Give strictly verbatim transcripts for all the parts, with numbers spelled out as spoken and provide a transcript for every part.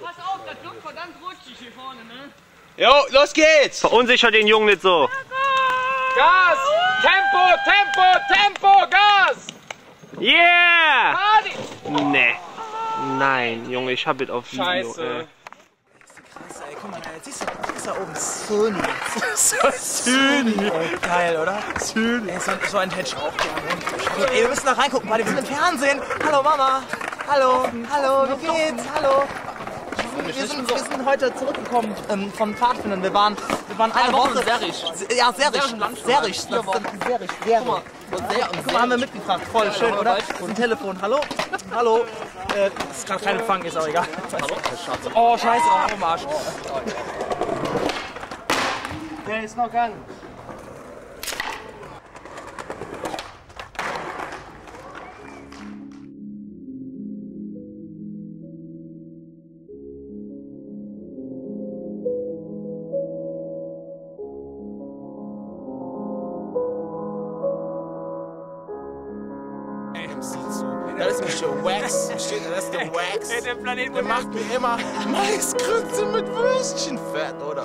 Aber pass auf, das Look verdammt rutschig hier vorne, ne? Jo, los geht's! Verunsicher den Jungen nicht so. Gas! Tempo, Tempo, Tempo, Gas! Yeah! Party! Oh. Nee. Nein, Junge, ich hab jetzt auf Video. Scheiße. Ey. Krass, ey, guck mal, jetzt siehst du, siehst du da oben Sony. Sony. Oh, geil, oder? Sony. Ey, so, so ein hätte ich auch gerne. Ey, wir müssen da reingucken, Party, wir sind im Fernsehen. Hallo, Mama. Hallo, hallo, wie geht's? Hallo. Wir sind, wir sind heute zurückgekommen ähm, vom Pfadfindern. Wir waren, wir waren eine Woche. Serisch. Ja, Serisch. Serisch. Serisch. Serisch. Guck mal, Guck mal haben wir mitgebracht. Voll ja, schön, oder? Ein Telefon. Hallo? Hallo? Äh, das ist gerade kein Empfang, ist auch egal. Hallo? Oh, scheiße. Oh, am Arsch. Der ist noch gang. Das ist schon Wax. Shit, das ist der Wax. Ey, der Planet der macht mir immer Maiskrütze mit Würstchenfett, oder?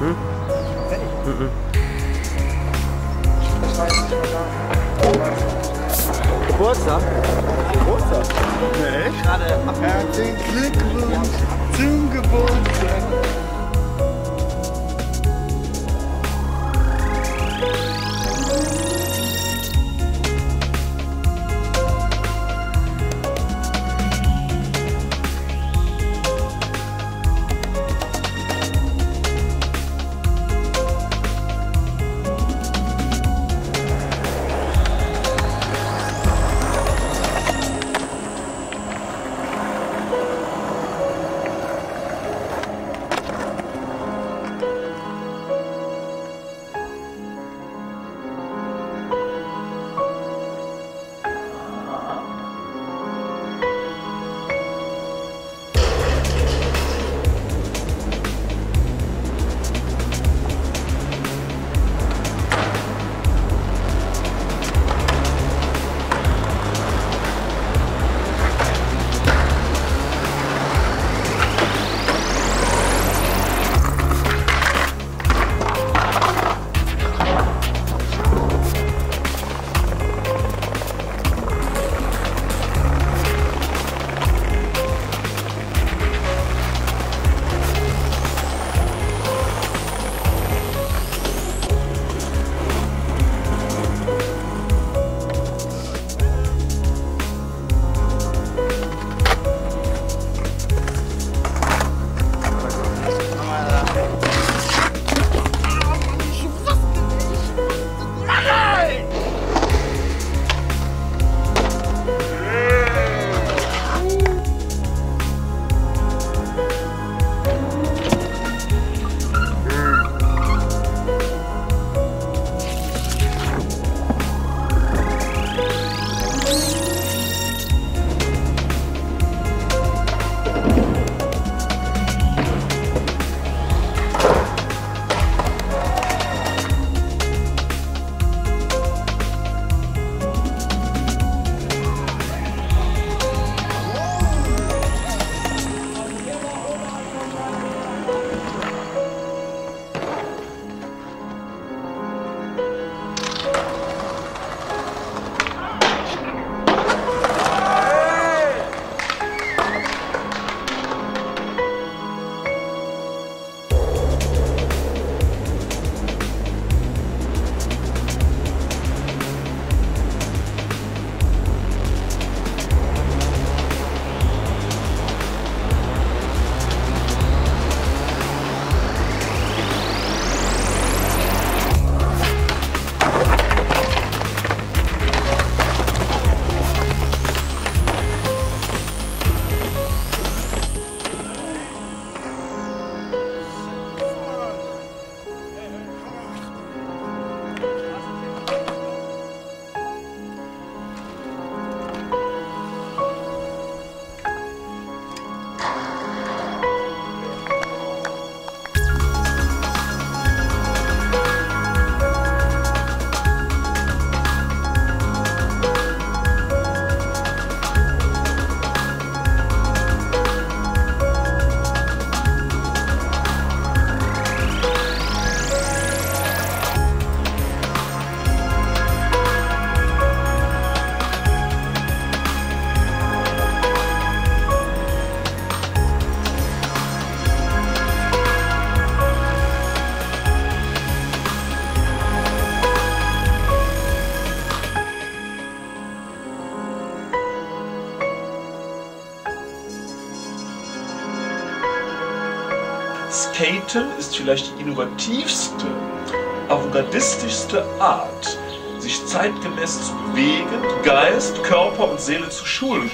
Hm? Fertig? Mm -mm. Geburtstag? Geburtstag? Nee, echt? Gerade herzlichen Glückwunsch zum Geburtstag! Tatum ist vielleicht die innovativste, avantgardistischste Art, sich zeitgemäß zu bewegen, Geist, Körper und Seele zu schulen.